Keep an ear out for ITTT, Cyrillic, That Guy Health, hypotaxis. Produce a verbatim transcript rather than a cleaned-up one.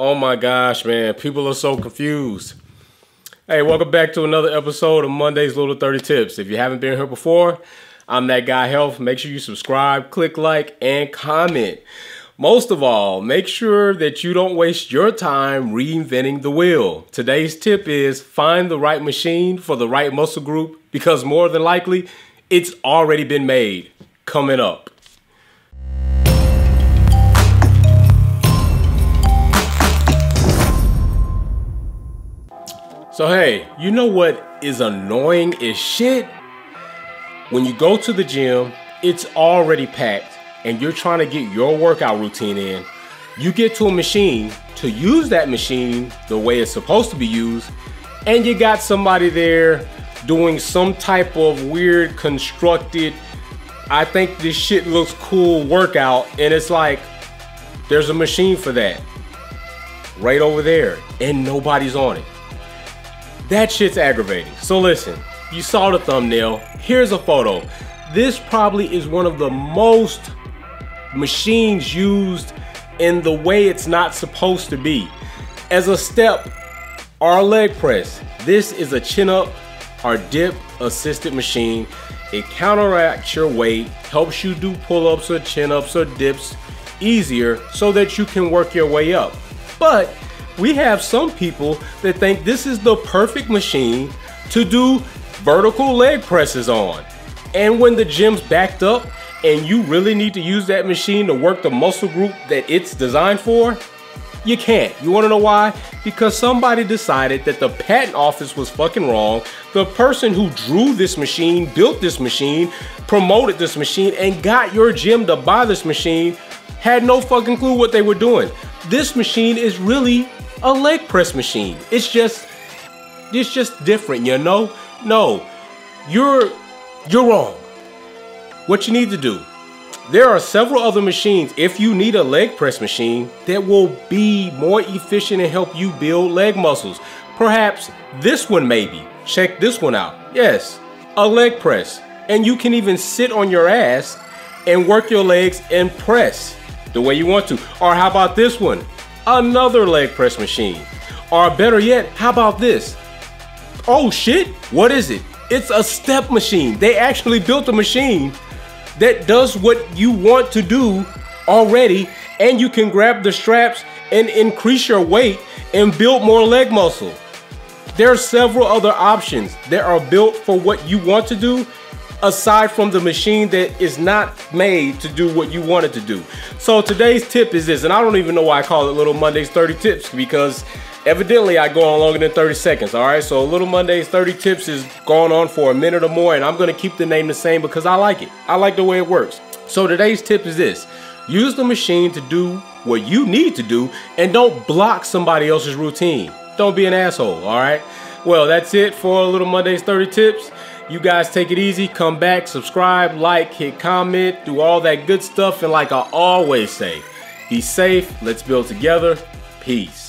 Oh my gosh, man. People are so confused. Hey, welcome back to another episode of Monday's Little thirty Tips. If you haven't been here before, I'm That Guy Health. Make sure you subscribe, click like, and comment. Most of all, make sure that you don't waste your time reinventing the wheel. Today's tip is find the right machine for the right muscle group because more than likely, it's already been made. Coming up. So hey, you know what is annoying as shit? When you go to the gym, it's already packed and you're trying to get your workout routine in. You get to a machine to use that machine the way it's supposed to be used, and you got somebody there doing some type of weird constructed, I think this shit looks cool workout, and it's like, there's a machine for that right over there and nobody's on it. That shit's aggravating. So listen, you saw the thumbnail, here's a photo. This probably is one of the most machines used in the way it's not supposed to be. As a step or a leg press, this is a chin up or dip assisted machine. It counteracts your weight, helps you do pull-ups or chin-ups or dips easier so that you can work your way up. But we have some people that think this is the perfect machine to do vertical leg presses on. And when the gym's backed up and you really need to use that machine to work the muscle group that it's designed for, you can't. You wanna know why? Because somebody decided that the patent office was fucking wrong. The person who drew this machine, built this machine, promoted this machine, and got your gym to buy this machine had no fucking clue what they were doing. This machine is really a leg press machine. It's just, it's just different, you know? No, you're, you're wrong. What you need to do, there are several other machines, if you need a leg press machine, that will be more efficient and help you build leg muscles. Perhaps this one maybe. Check this one out. Yes, a leg press. And you can even sit on your ass and work your legs and press the way you want to. Or how about this one? Another leg press machine. Or better yet, how about this? Oh shit, what is it? It's a step machine. They actually built a machine that does what you want to do already, and you can grab the straps and increase your weight and build more leg muscle. There are several other options that are built for what you want to do, aside from the machine that is not made to do what you want it to do. So today's tip is this, and I don't even know why I call it Little Monday's thirty Tips, because evidently I go on longer than thirty seconds, all right? So Little Monday's thirty Tips is going on for a minute or more, and I'm gonna keep the name the same because I like it. I like the way it works. So today's tip is this, use the machine to do what you need to do and don't block somebody else's routine. Don't be an asshole, all right? Well, that's it for Little Monday's thirty Tips. You guys take it easy, come back, subscribe, like, hit comment, do all that good stuff, and like I always say, be safe, let's build together, peace.